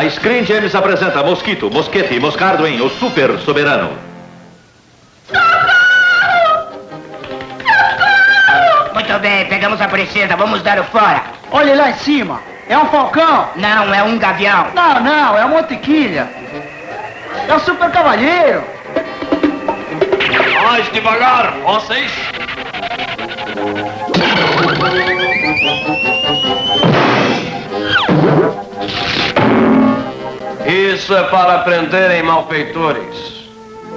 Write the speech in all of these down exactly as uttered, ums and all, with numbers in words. A Screen Gems apresenta Mosquito, Mosquete e Moscardo em O Super Soberano. Socorro! Socorro! Muito bem, pegamos a princesa, vamos dar o fora. Olha lá em cima, é um falcão? Não, é um gavião. Não, não, é um montequilha. É o super cavalheiro. Mais devagar, vocês. Isso é para prenderem malfeitores.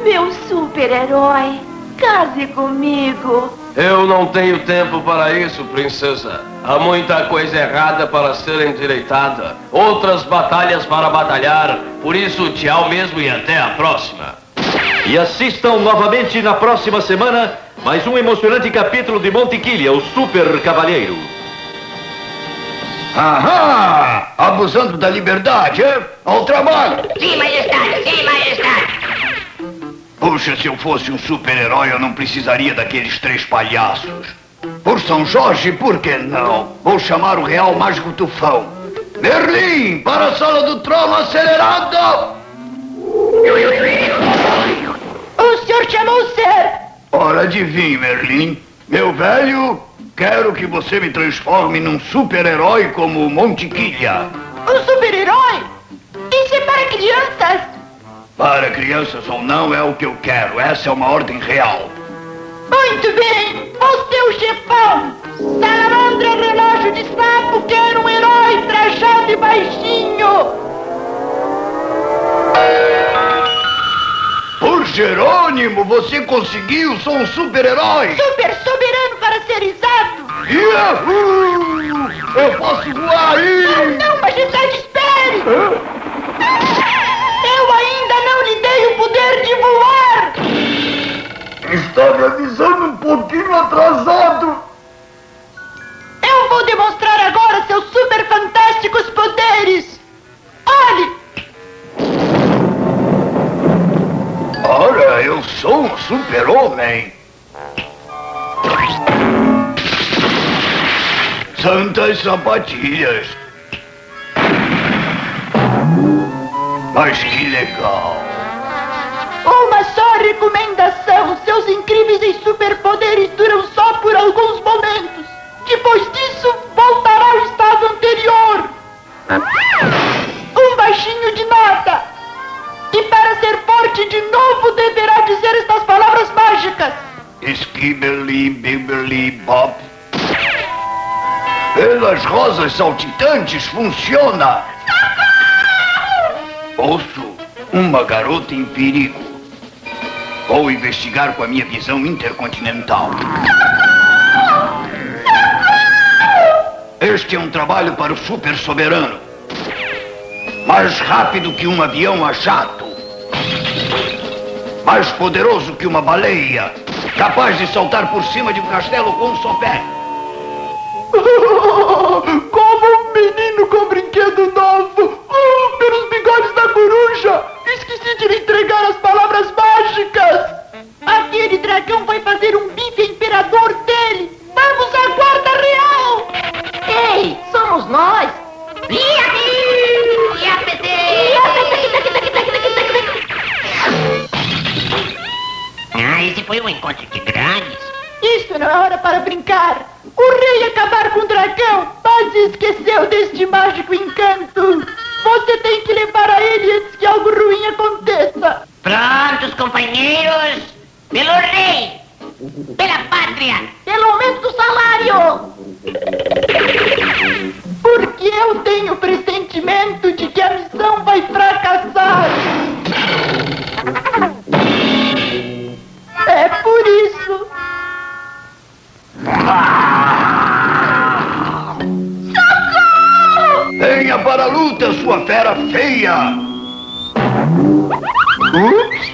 Meu super-herói, case comigo. Eu não tenho tempo para isso, princesa. Há muita coisa errada para ser endireitada. Outras batalhas para batalhar. Por isso, tchau mesmo e até a próxima. E assistam novamente na próxima semana mais um emocionante capítulo de Montequilha, o Super Cavalheiro. Ahá! Abusando da liberdade, hein? Ao trabalho! Sim, majestade! Sim, majestade! Puxa, se eu fosse um super-herói, eu não precisaria daqueles três palhaços. Por São Jorge, por que não? Vou chamar o Real Mágico Tufão. Merlin, para a sala do trono acelerada! O senhor chamou o ser! Hora de vir, Merlin. Meu velho, quero que você me transforme num super-herói como Montequilha. Um super-herói? Isso é para crianças. Para crianças ou não é o que eu quero. Essa é uma ordem real. Muito bem, você é o chefão. Salamandra, relógio de sapo, quero um herói trajado e baixinho. Por Jerônimo, você conseguiu! Sou um super-herói! Super soberano para ser exato! Yahoo! Eu posso voar aí! Não, não, majestade, espere! Hã? Eu ainda não lhe dei o poder de voar! Está me avisando um pouquinho atrasado! Eu vou demonstrar agora seus super-fantásticos poderes! Olhe! Ora, eu sou um super-homem. Santas sapatilhas. Mas que legal. Uma só recomendação. Seus incríveis e superpoderes duram só por alguns momentos. Depois disso, voltará ao estado anterior. Um baixinho de nota. E para ser forte de novo, deverá dizer estas palavras mágicas. Skibidi bibidi bob. Pelas rosas saltitantes, funciona. Socorro! Ouço uma garota em perigo. Vou investigar com a minha visão intercontinental. Socorro! Socorro! Este é um trabalho para o super soberano. Mais rápido que um avião a jato. Mais poderoso que uma baleia, capaz de saltar por cima de um castelo com um só pé. Como um menino com brinquedo novo, oh, pelos bigodes da coruja. Esqueci de lhe entregar as palavras mágicas. Aquele dragão vai fazer um bife imperador dele. Vamos à guarda real. Ei, somos nós. Ia-me! Ia-me-te! Ia-me-te! Ah, esse foi um encontro de grandes. Isso não é hora para brincar. O rei acabar com o dragão, mas esqueceu deste mágico encanto. Você tem que levar a ele antes que algo ruim aconteça. Prontos, companheiros. Pelo rei. Pela pátria. Pelo aumento do salário. Porque eu tenho o pressentimento de que a missão vai fracassar. É por isso. Ah! Socorro! Venha para a luta, sua fera feia! Ups!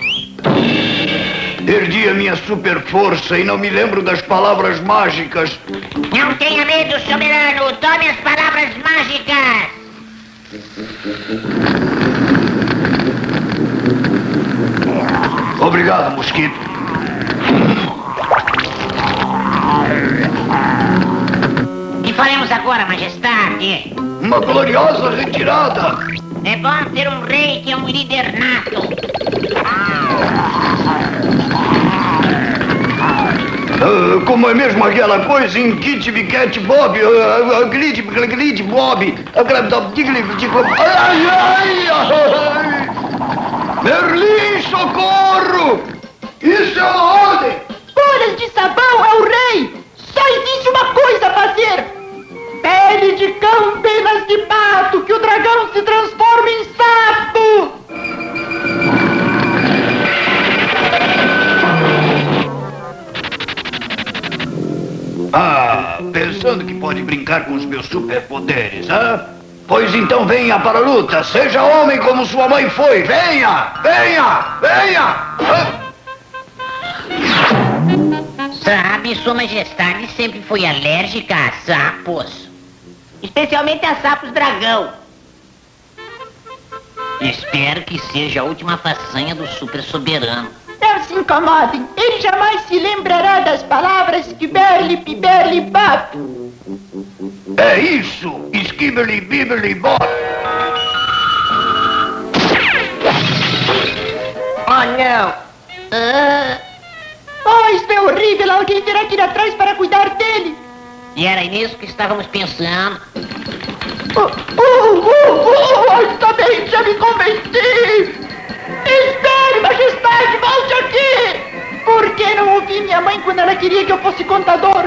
Perdi a minha super força e não me lembro das palavras mágicas. Não tenha medo, soberano. Tome as palavras mágicas. Obrigado, mosquito. O que faremos agora, majestade? Uma gloriosa retirada. É bom ter um rei que é um líder nato. Uh, como é mesmo aquela coisa em Kit Kat Bob, Glid, Glid Bob, ai, ai, ai. Merlin, socorro! Isso é uma ordem! Bolhas de sabão é o rei! Só existe uma coisa a fazer! Pele de cão, penas de pato, que o dragão se transforme em sapo! Ah, pensando que pode brincar com os meus superpoderes, hã? Pois então venha para a luta, seja homem como sua mãe foi, venha, venha, venha! Ah. Sabe, sua majestade sempre foi alérgica a sapos. Especialmente a sapos dragão. Espero que seja a última façanha do super soberano. Não se incomodem, ele jamais se lembrará das palavras que berli, berli, papo. É isso, Skibidi bibidi bob. Oh, não. Uh... Oh, isso é horrível, alguém terá que ir atrás para cuidar dele. E era nisso que estávamos pensando. Oh, oh, oh, oh, oh, tá bem, já me convenci. Espere, majestade, volte aqui! Por que não ouvi minha mãe quando ela queria que eu fosse contador?